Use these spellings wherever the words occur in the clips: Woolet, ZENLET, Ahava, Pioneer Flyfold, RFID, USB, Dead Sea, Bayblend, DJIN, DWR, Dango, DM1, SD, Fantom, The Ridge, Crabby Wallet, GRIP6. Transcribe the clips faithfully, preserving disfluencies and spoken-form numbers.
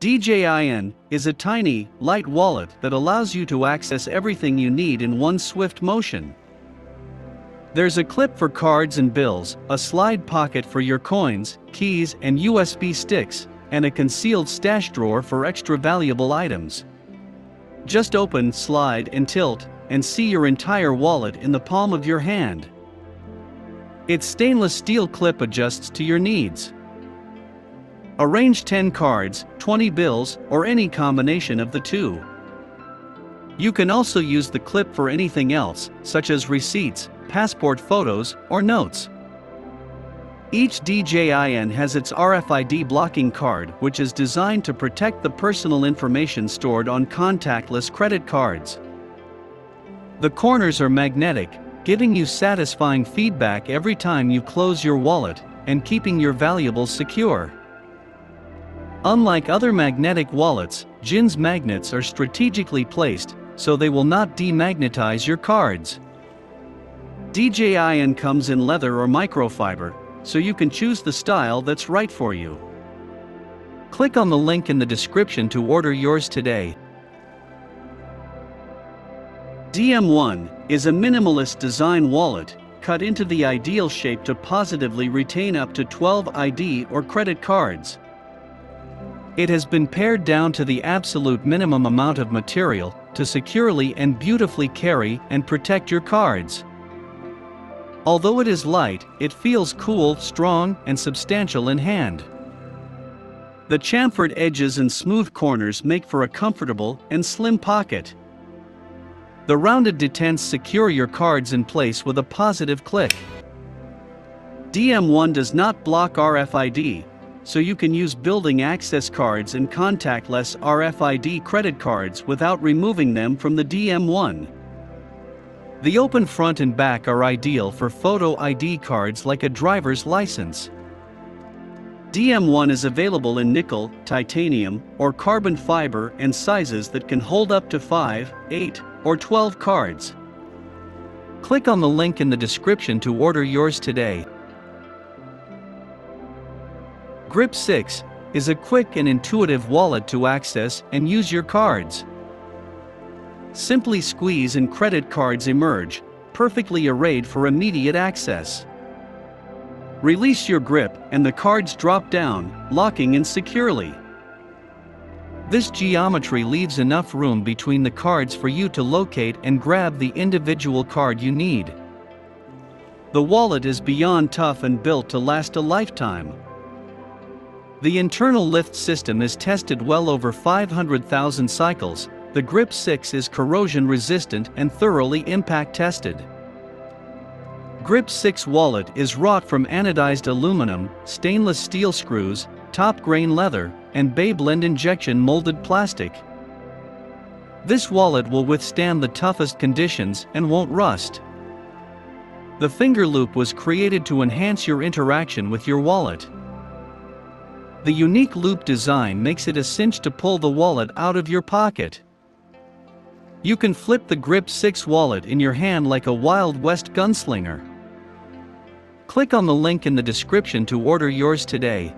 D J I N is a tiny, light wallet that allows you to access everything you need in one swift motion. There's a clip for cards and bills, a slide pocket for your coins, keys and U S B sticks, and a concealed stash drawer for extra valuable items. Just open, slide and tilt, and see your entire wallet in the palm of your hand. Its stainless steel clip adjusts to your needs. Arrange ten cards, twenty bills, or any combination of the two. You can also use the clip for anything else, such as receipts, passport photos, or notes. Each D J I N has its R F I D blocking card, which is designed to protect the personal information stored on contactless credit cards. The corners are magnetic, giving you satisfying feedback every time you close your wallet, and keeping your valuables secure. Unlike other magnetic wallets, D J I N's magnets are strategically placed, so they will not demagnetize your cards. D J I N comes in leather or microfiber, so you can choose the style that's right for you. Click on the link in the description to order yours today. D M one is a minimalist design wallet, cut into the ideal shape to positively retain up to twelve I D or credit cards. It has been pared down to the absolute minimum amount of material to securely and beautifully carry and protect your cards. Although it is light, it feels cool, strong, and substantial in hand. The chamfered edges and smooth corners make for a comfortable and slim pocket. The rounded detents secure your cards in place with a positive click. D M one does not block R F I D, so you can use building access cards and contactless R F I D credit cards without removing them from the D M one. The open front and back are ideal for photo I D cards like a driver's license. D M one is available in nickel, titanium, or carbon fiber and sizes that can hold up to five, eight, or twelve cards. Click on the link in the description to order yours today. grip six is a quick and intuitive wallet to access and use your cards. Simply squeeze and credit cards emerge, perfectly arrayed for immediate access. Release your grip and the cards drop down, locking in securely. This geometry leaves enough room between the cards for you to locate and grab the individual card you need. The wallet is beyond tough and built to last a lifetime. The internal lift system is tested well over five hundred thousand cycles. The grip six is corrosion resistant and thoroughly impact tested. grip six wallet is wrought from anodized aluminum, stainless steel screws, top grain leather, and Bayblend injection molded plastic. This wallet will withstand the toughest conditions and won't rust. The finger loop was created to enhance your interaction with your wallet. The unique loop design makes it a cinch to pull the wallet out of your pocket. You can flip the grip six wallet in your hand like a Wild West gunslinger. Click on the link in the description to order yours today.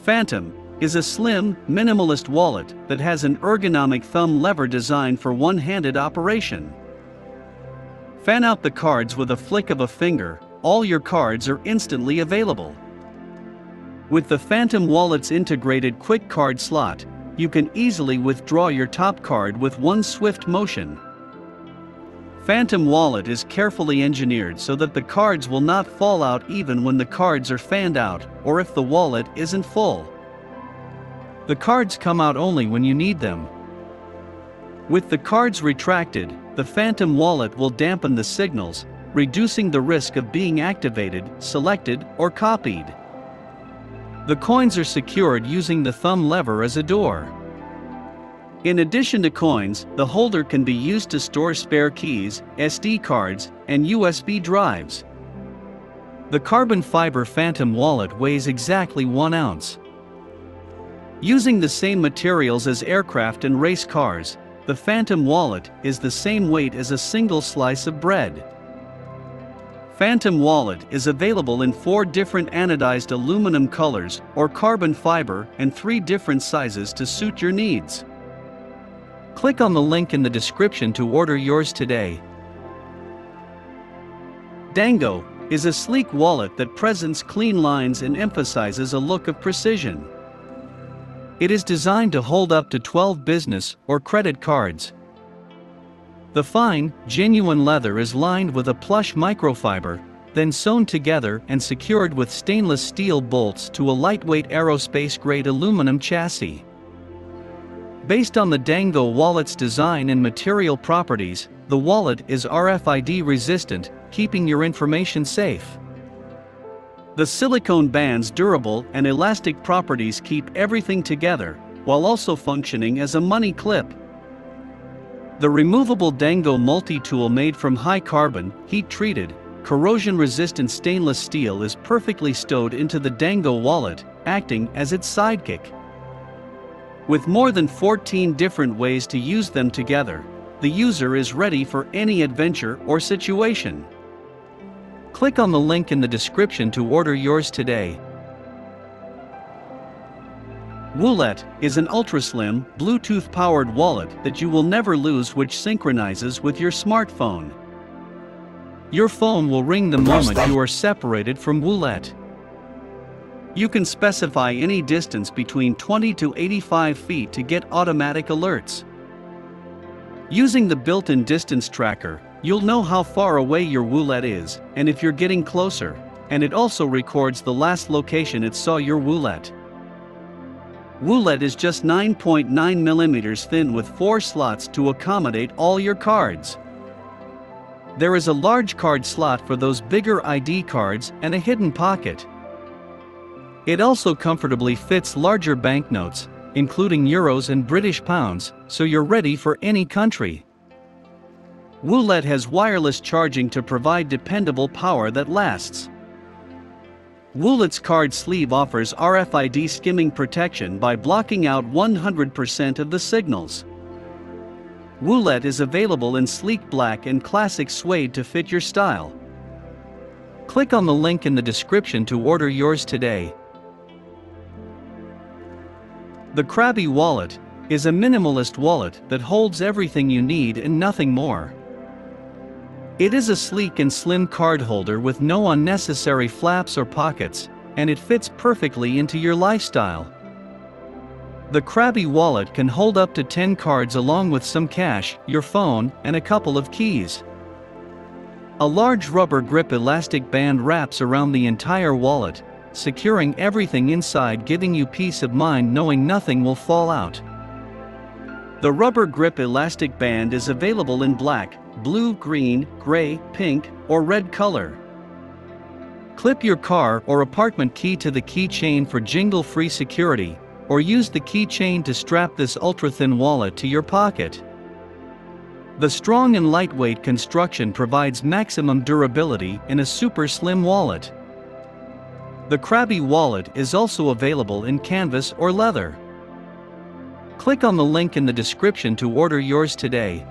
Fantom is a slim, minimalist wallet that has an ergonomic thumb lever designed for one-handed operation. Fan out the cards with a flick of a finger. All your cards are instantly available. With the Fantom wallet's integrated quick card slot, you can easily withdraw your top card with one swift motion. Fantom wallet is carefully engineered so that the cards will not fall out even when the cards are fanned out or if the wallet isn't full. The cards come out only when you need them. With the cards retracted, the Fantom wallet will dampen the signals, reducing the risk of being activated, selected, or copied. The coins are secured using the thumb lever as a door. In addition to coins, the holder can be used to store spare keys, S D cards, and U S B drives. The carbon fiber Fantom wallet weighs exactly one ounce. Using the same materials as aircraft and race cars, the Fantom wallet is the same weight as a single slice of bread. Fantom Wallet is available in four different anodized aluminum colors or carbon fiber and three different sizes to suit your needs. Click on the link in the description to order yours today. Dango is a sleek wallet that presents clean lines and emphasizes a look of precision. It is designed to hold up to twelve business or credit cards. The fine, genuine leather is lined with a plush microfiber, then sewn together and secured with stainless steel bolts to a lightweight aerospace-grade aluminum chassis. Based on the Dango wallet's design and material properties, the wallet is R F I D resistant, keeping your information safe. The silicone band's durable and elastic properties keep everything together, while also functioning as a money clip. The removable Dango multi-tool made from high-carbon, heat-treated, corrosion-resistant stainless steel is perfectly stowed into the Dango wallet, acting as its sidekick. With more than fourteen different ways to use them together, the user is ready for any adventure or situation. Click on the link in the description to order yours today. Woolet is an ultra-slim, Bluetooth-powered wallet that you will never lose, which synchronizes with your smartphone. Your phone will ring the moment you are separated from Woolet. You can specify any distance between twenty to eighty-five feet to get automatic alerts. Using the built-in distance tracker, you'll know how far away your Woolet is and if you're getting closer, and it also records the last location it saw your Woolet. Woolet is just nine point nine millimeters thin with four slots to accommodate all your cards. There is a large card slot for those bigger I D cards and a hidden pocket. It also comfortably fits larger banknotes, including euros and British pounds, so you're ready for any country. Woolet has wireless charging to provide dependable power that lasts. Woolet's card sleeve offers R F I D skimming protection by blocking out one hundred percent of the signals. Woolet is available in sleek black and classic suede to fit your style. Click on the link in the description to order yours today. The Crabby Wallet is a minimalist wallet that holds everything you need and nothing more. It is a sleek and slim card holder with no unnecessary flaps or pockets, and it fits perfectly into your lifestyle. The Crabby Wallet can hold up to ten cards along with some cash, your phone, and a couple of keys. A large rubber grip elastic band wraps around the entire wallet, securing everything inside, giving you peace of mind knowing nothing will fall out. The rubber grip elastic band is available in black, blue, green, gray, pink, or red color. Clip your car or apartment key to the keychain for jingle-free security, or use the keychain to strap this ultra-thin wallet to your pocket. The strong and lightweight construction provides maximum durability in a super slim wallet. The Crabby Wallet is also available in canvas or leather. Click on the link in the description to order yours today.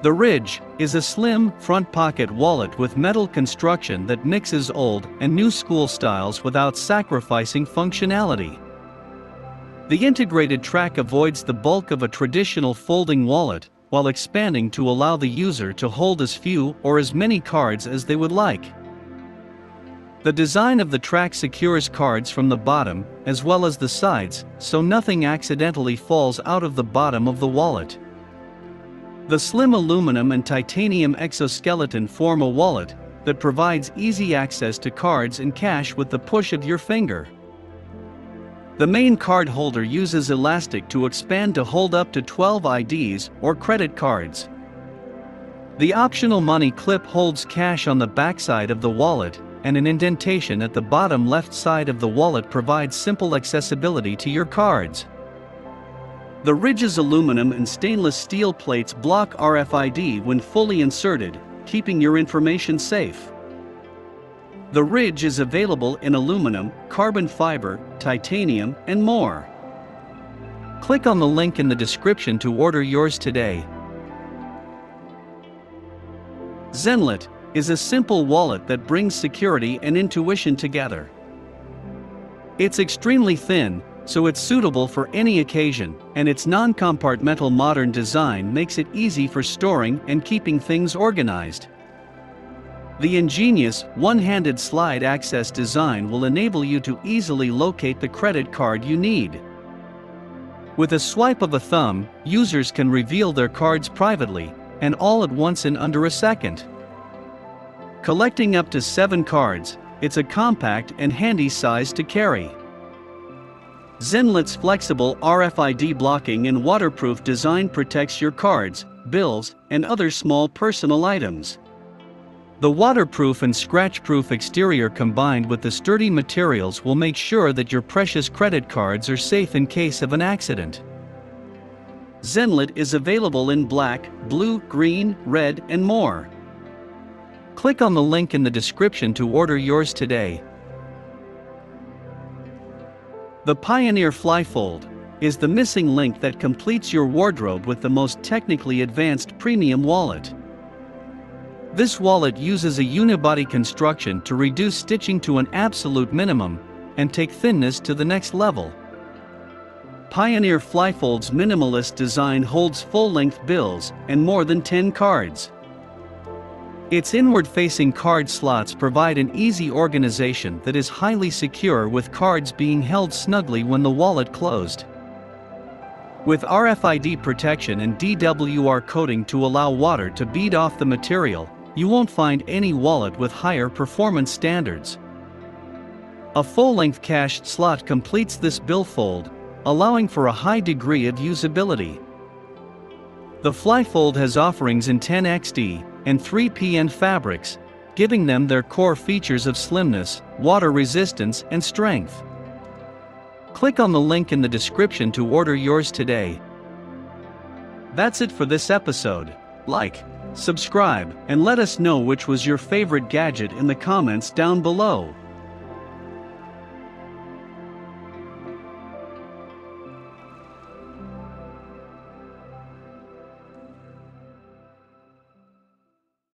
The Ridge is a slim, front pocket wallet with metal construction that mixes old and new school styles without sacrificing functionality. The integrated track avoids the bulk of a traditional folding wallet, while expanding to allow the user to hold as few or as many cards as they would like. The design of the track secures cards from the bottom as well as the sides, so nothing accidentally falls out of the bottom of the wallet. The slim aluminum and titanium exoskeleton form a wallet that provides easy access to cards and cash with the push of your finger. The main card holder uses elastic to expand to hold up to twelve I Ds or credit cards. The optional money clip holds cash on the backside of the wallet, and an indentation at the bottom left side of the wallet provides simple accessibility to your cards. The Ridge's aluminum and stainless steel plates block R F I D when fully inserted, keeping your information safe. The Ridge is available in aluminum, carbon fiber, titanium, and more. Click on the link in the description to order yours today. ZENLET is a simple wallet that brings security and intuition together. It's extremely thin, so it's suitable for any occasion, and its non-compartmental modern design makes it easy for storing and keeping things organized. The ingenious, one-handed slide access design will enable you to easily locate the credit card you need. With a swipe of a thumb, users can reveal their cards privately, and all at once in under a second. Collecting up to seven cards, it's a compact and handy size to carry. ZENLET's flexible R F I D blocking and waterproof design protects your cards, bills, and other small personal items. The waterproof and scratch-proof exterior combined with the sturdy materials will make sure that your precious credit cards are safe in case of an accident. ZENLET is available in black, blue, green, red, and more. Click on the link in the description to order yours today. The Pioneer Flyfold is the missing link that completes your wardrobe with the most technically advanced premium wallet. This wallet uses a unibody construction to reduce stitching to an absolute minimum and take thinness to the next level. Pioneer Flyfold's minimalist design holds full-length bills and more than ten cards. Its inward-facing card slots provide an easy organization that is highly secure, with cards being held snugly when the wallet closed. With R F I D protection and D W R coating to allow water to bead off the material, you won't find any wallet with higher performance standards. A full-length cash slot completes this billfold, allowing for a high degree of usability. The Flyfold has offerings in ten X D and three P N fabrics, giving them their core features of slimness, water resistance, and strength. Click on the link in the description to order yours today. That's it for this episode. Like, subscribe, and let us know which was your favorite gadget in the comments down below.